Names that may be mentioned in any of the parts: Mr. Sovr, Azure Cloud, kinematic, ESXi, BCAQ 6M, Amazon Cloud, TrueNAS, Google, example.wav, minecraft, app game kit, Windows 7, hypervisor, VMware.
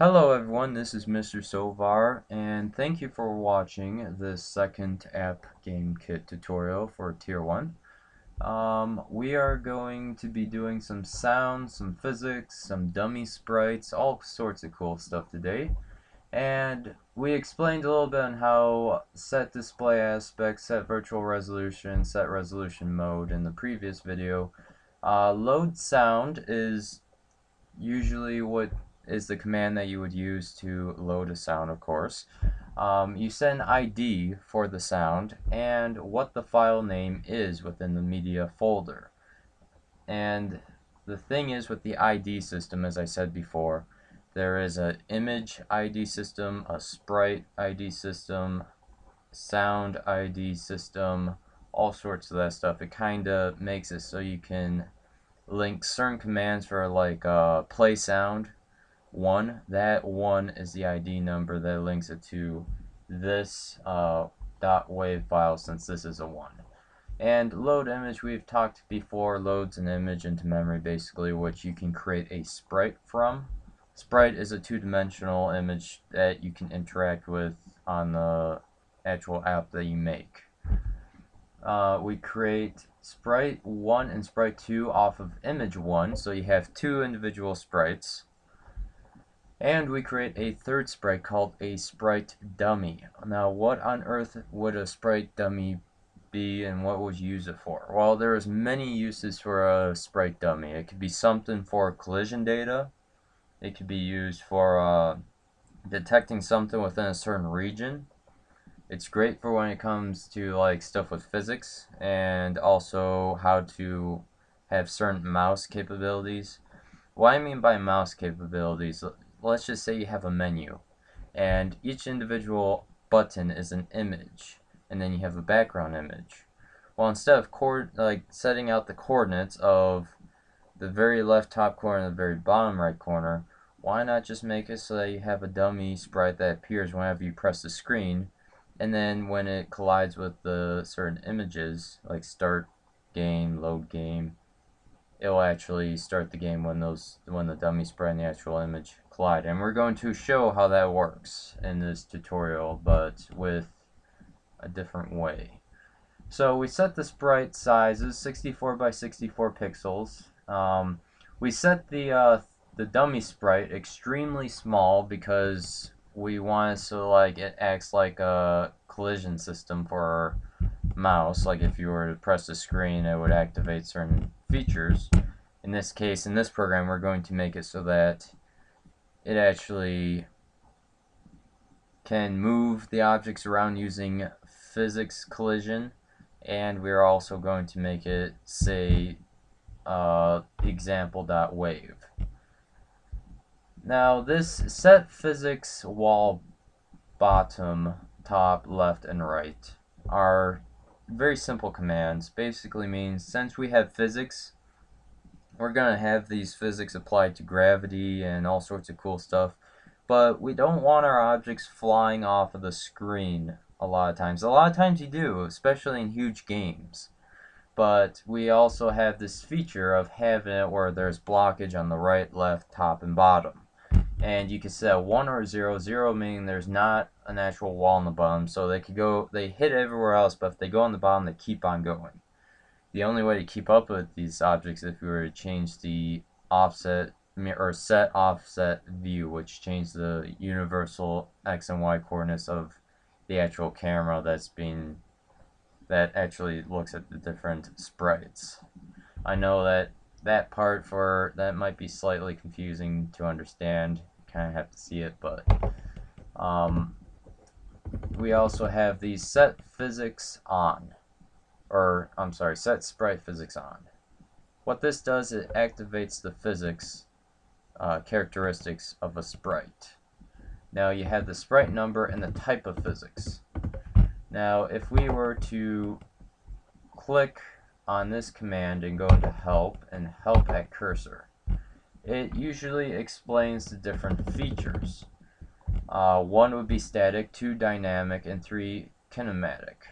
Hello everyone, this is Mr. Sovr, and thank you for watching this second app game kit tutorial for Tier 1. We are going to be doing some sounds, some physics, some dummy sprites, all sorts of cool stuff today. And we explained a little bit on how set display aspect, set virtual resolution, set resolution mode in the previous video. Load sound is usually what is the command that you would use to load a sound, of course. You set an ID for the sound and what the file name is within the media folder. And the thing is with the ID system, as I said before, there is an image ID system, a sprite ID system, sound ID system, all sorts of that stuff. It kind of makes it so you can link certain commands for like play sound. That one is the ID number that links it to this .wav file, since this is a 1. And load image, we've talked before, loads an image into memory basically, which you can create a sprite from. Sprite is a two-dimensional image that you can interact with on the actual app that you make. We create sprite 1 and sprite 2 off of image 1, so you have two individual sprites. And we create a third sprite called a sprite dummy. Now what on earth would a sprite dummy be and what would you use it for? Well, there is many uses for a sprite dummy. It could be something for collision data. It could be used for detecting something within a certain region. It's great for when it comes to like stuff with physics and also how to have certain mouse capabilities. What I mean by mouse capabilities, let's just say you have a menu and each individual button is an image and then you have a background image. Well, instead of setting out the coordinates of the very left top corner and the very bottom right corner, why not just make it so that you have a dummy sprite that appears whenever you press the screen, and then when it collides with the certain images like start game, load game, it'll actually start the game when the dummy sprite and the actual image collide. And we're going to show how that works in this tutorial, but with a different way. So we set the sprite sizes 64 by 64 pixels. We set the dummy sprite extremely small because we want it so like it acts like a collision system for our mouse. Like if you were to press the screen, it would activate certain features. In this case, in this program, we're going to make it so that it actually can move the objects around using physics collision, and we're also going to make it say example.wav. Now this set physics wall bottom, top, left, and right are very simple commands. Basically means since we have physics, we're going to have these physics applied to gravity and all sorts of cool stuff, but we don't want our objects flying off of the screen a lot of times. A lot of times you do, especially in huge games. But we also have this feature of having it where there's blockage on the right, left, top, and bottom. And you can set 1 or 0, 0 meaning there's not an actual wall on the bottom, so they hit everywhere else, but if they go on the bottom, they keep on going. The only way to keep up with these objects is if we were to change the offset, or set offset view, which changes the universal X and Y coordinates of the actual camera that actually looks at the different sprites. I know that part that might be slightly confusing to understand. You kind of have to see it, but we also have the set physics on, or I'm sorry, set sprite physics on. What this does, it activates the physics characteristics of a sprite. Now you have the sprite number and the type of physics. Now if we were to click on this command and go to help and help at cursor, it usually explains the different features. 1 would be static, 2 dynamic, and 3 kinematic.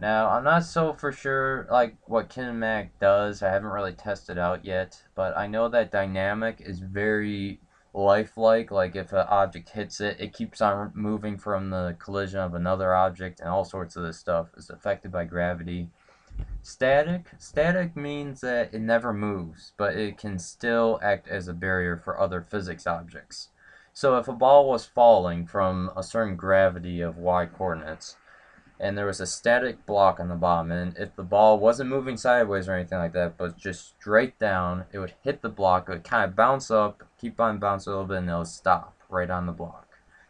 Now I'm not so for sure like what kinematic does. I haven't really tested out yet, but I know that dynamic is very lifelike. Like if an object hits it, it keeps on moving from the collision of another object and all sorts of this stuff. It's affected by gravity. Static. Static means that it never moves, but it can still act as a barrier for other physics objects. So if a ball was falling from a certain gravity of y coordinates, and there was a static block on the bottom, and if the ball wasn't moving sideways or anything like that, but just straight down, it would hit the block, it would kind of bounce up, keep on bouncing a little bit, and it would stop right on the block.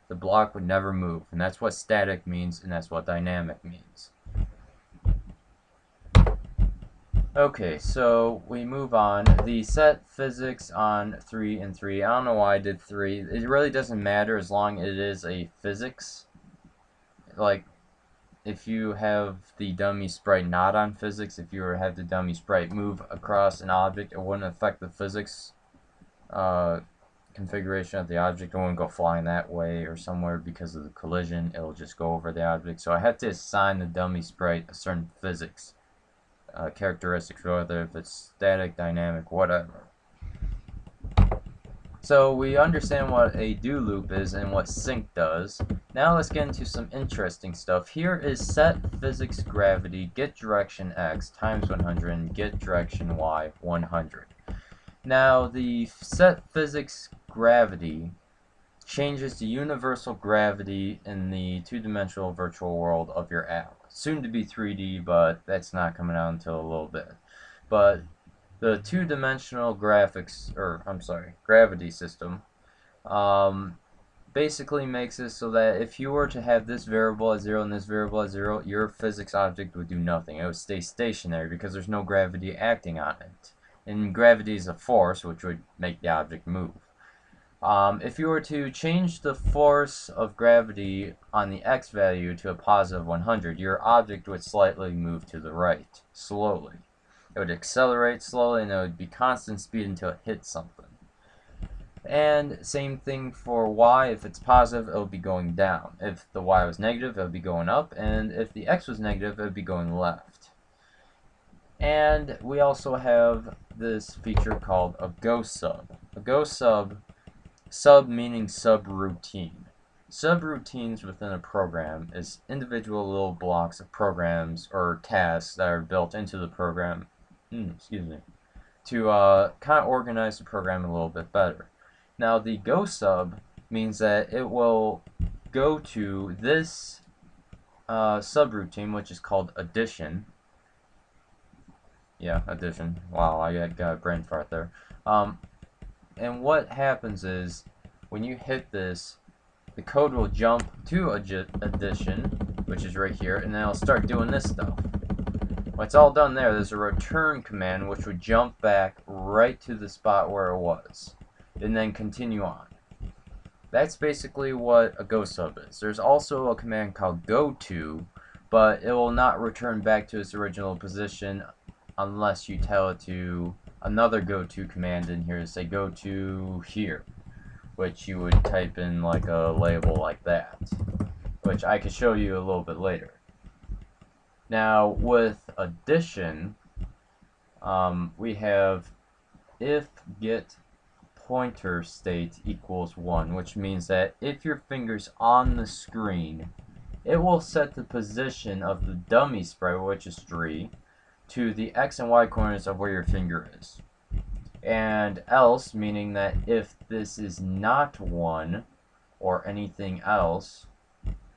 The block would never move, and that's what static means, and that's what dynamic means. Okay, so we move on. The set physics on 3 and 3. I don't know why I did 3. It really doesn't matter as long as it is a physics. Like, if you have the dummy sprite not on physics, if you have the dummy sprite move across an object, it wouldn't affect the physics configuration of the object. It wouldn't go flying that way or somewhere because of the collision. It'll just go over the object. So I have to assign the dummy sprite a certain physics. Characteristics, whether if it's static, dynamic, whatever. So we understand what a do loop is and what sync does. Now let's get into some interesting stuff. Here is set physics gravity get direction x times 100 and get direction y 100. Now the set physics gravity changes the universal gravity in the two-dimensional virtual world of your app. Soon to be 3D, but that's not coming out until a little bit. But the two-dimensional graphics, or I'm sorry, gravity system, basically makes it so that if you were to have this variable at 0 and this variable at 0, your physics object would do nothing. It would stay stationary because there's no gravity acting on it. And gravity is a force, which would make the object move. If you were to change the force of gravity on the x value to a positive 100, your object would slightly move to the right, slowly. It would accelerate slowly, and it would be constant speed until it hits something. And same thing for y. If it's positive, it would be going down. If the y was negative, it would be going up. And if the x was negative, it would be going left. And we also have this feature called a go sub. A go sub. Sub meaning subroutine. Subroutines within a program is individual little blocks of programs or tasks that are built into the program, to kind of organize the program a little bit better. Now the go sub means that it will go to this subroutine, which is called addition. Yeah, addition. Wow, I got a brain fart there. And what happens is, when you hit this, the code will jump to addition, which is right here, and then it'll start doing this stuff. When it's all done there, there's a return command which would jump back right to the spot where it was, and then continue on. That's basically what a go sub is. There's also a command called go to, but it will not return back to its original position unless you tell it to. Another go-to command in here is say go to here, which you would type in like a label like that, which I could show you a little bit later. Now with addition, we have if get pointer state equals 1, which means that if your finger's on the screen, it will set the position of the dummy sprite, which is 3, to the x and y coordinates of where your finger is. And else, meaning that if this is not 1 or anything else,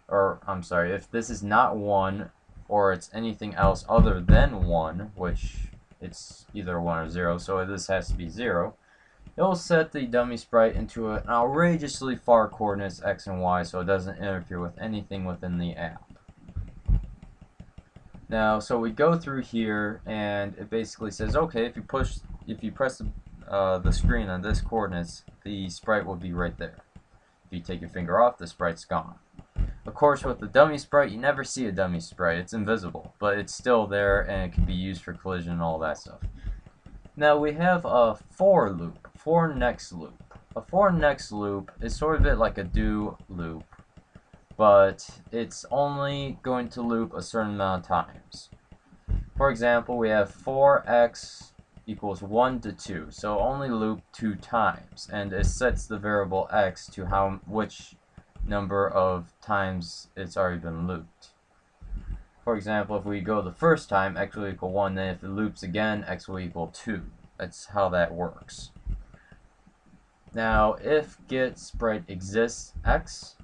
or I'm sorry, if this is not 1 or it's anything else other than 1, which it's either 1 or 0, so this has to be 0, it will set the dummy sprite into an outrageously far coordinates x and y so it doesn't interfere with anything within the app. Now, so we go through here, and it basically says, okay, if you press the screen on this coordinates, the sprite will be right there. If you take your finger off, the sprite's gone. Of course, with the dummy sprite, you never see a dummy sprite. It's invisible, but it's still there, and it can be used for collision and all that stuff. Now, we have a for loop, for next loop. A for next loop is sort of a bit like a do loop, but it's only going to loop a certain amount of times. For example, we have 4x equals 1 to 2, so only loop 2 times, and it sets the variable x to which number of times it's already been looped. For example, if we go the first time, x will equal 1, then if it loops again, x will equal 2. That's how that works. Now, if get sprite exists x,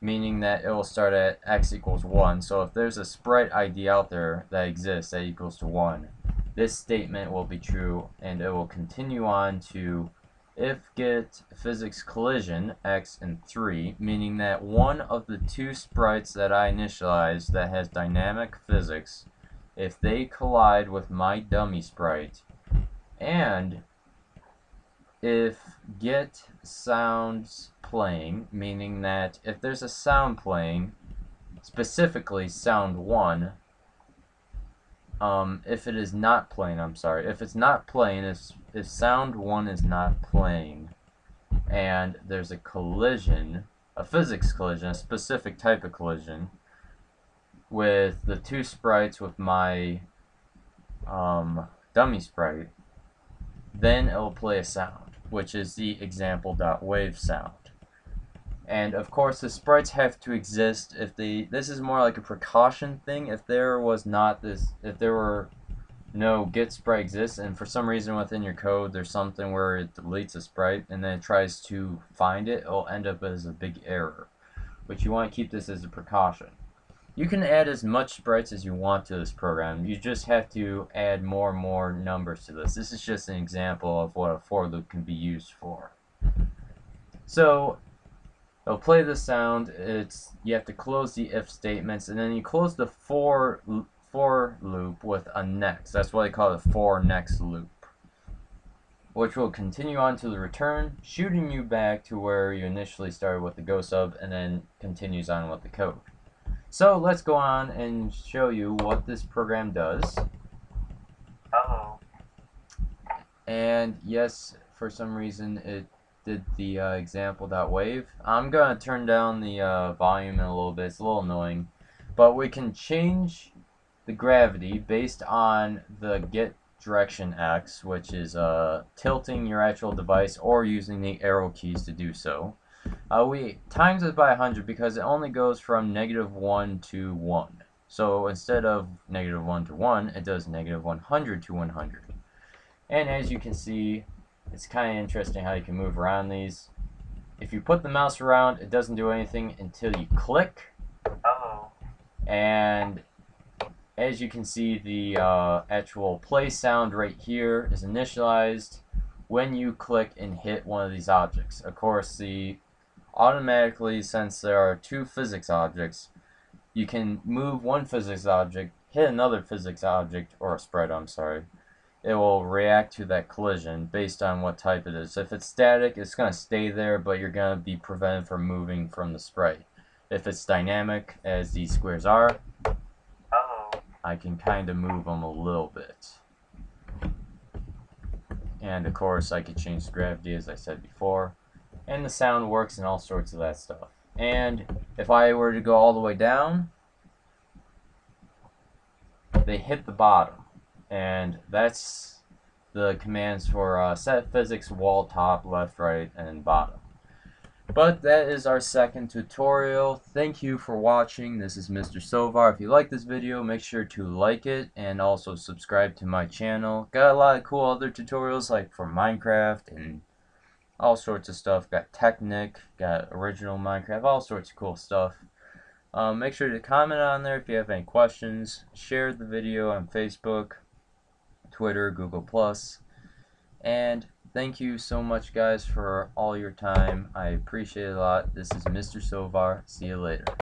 meaning that it will start at x equals 1, so if there's a sprite ID out there that exists that equals to 1, this statement will be true, and it will continue on to if get physics collision x and 3, meaning that one of the two sprites that I initialized that has dynamic physics, if they collide with my dummy sprite, and if get sounds playing, meaning that if there's a sound playing, specifically sound 1, if it is not playing, if it's not playing, if sound 1 is not playing, and there's a collision, a physics collision, a specific type of collision, with the two sprites with my dummy sprite, then it will play a sound, which is the example.wav sound. And of course the sprites have to exist. If this is more like a precaution thing. If there was not this, if there were no get sprite exists, and for some reason within your code there's something where it deletes a sprite and then it tries to find it, it'll end up as a big error. But you want to keep this as a precaution. You can add as much sprites as you want to this program. You just have to add more and more numbers to this. This is just an example of what a for loop can be used for. So it'll play the sound. You have to close the if statements, and then you close the for loop with a next. That's why they call it a for next loop, which will continue on to the return, shooting you back to where you initially started with the go sub, and then continues on with the code. So let's go on and show you what this program does. Hello. And yes, for some reason it did the example.wav. I'm going to turn down the volume in a little bit. It's a little annoying. But we can change the gravity based on the get direction x, which is tilting your actual device or using the arrow keys to do so. We times it by 100 because it only goes from -1 to 1. So instead of -1 to 1, it does -100 to 100. And as you can see, it's kind of interesting how you can move around these. If you put the mouse around, it doesn't do anything until you click. Hello. And as you can see, the actual play sound right here is initialized when you click and hit one of these objects. Of course, automatically, since there are two physics objects, you can move one physics object, hit another physics object, or a sprite, it will react to that collision based on what type it is. If it's static, it's going to stay there, but you're going to be prevented from moving from the sprite. If it's dynamic, as these squares are, I can kind of move them a little bit. And of course, I could change the gravity, as I said before. And the sound works and all sorts of that stuff. And if I were to go all the way down, they hit the bottom. And that's the commands for set physics, wall, top, left, right, and bottom. But that is our second tutorial. Thank you for watching. This is Mr. Sovr. If you like this video, make sure to like it and also subscribe to my channel. Got a lot of cool other tutorials, like for Minecraft and all sorts of stuff. Got Technic, got original Minecraft, all sorts of cool stuff. Make sure to comment on there if you have any questions. Share the video on Facebook, Twitter, Google+. And thank you so much, guys, for all your time. I appreciate it a lot. This is Mr. Sovr. See you later.